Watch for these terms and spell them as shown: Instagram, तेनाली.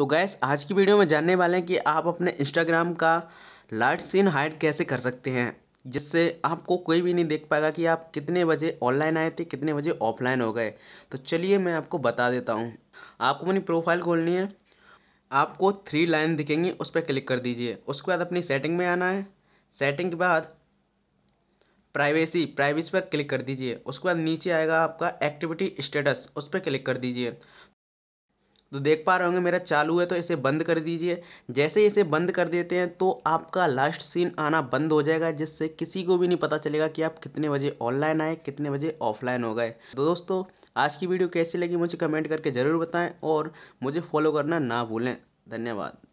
तो गैस आज की वीडियो में जानने वाले हैं कि आप अपने इंस्टाग्राम का लाइट सीन हाइड कैसे कर सकते हैं, जिससे आपको कोई भी नहीं देख पाएगा कि आप कितने बजे ऑनलाइन आए थे, कितने बजे ऑफलाइन हो गए। तो चलिए मैं आपको बता देता हूँ। आपको अपनी प्रोफाइल खोलनी है, आपको 3 लाइन दिखेंगी, उस पर क्लिक कर दीजिए। उसके बाद अपनी सेटिंग में आना है, सेटिंग के बाद प्राइवेसी पर क्लिक कर दीजिए। उसके बाद नीचे आएगा आपका एक्टिविटी स्टेटस, उस पर क्लिक कर दीजिए। तो देख पा रहे होंगे मेरा चालू है, तो इसे बंद कर दीजिए। जैसे ही इसे बंद कर देते हैं तो आपका लास्ट सीन आना बंद हो जाएगा, जिससे किसी को भी नहीं पता चलेगा कि आप कितने बजे ऑनलाइन आए, कितने बजे ऑफलाइन हो गए। तो दोस्तों आज की वीडियो कैसी लगी मुझे कमेंट करके ज़रूर बताएं और मुझे फॉलो करना ना भूलें। धन्यवाद।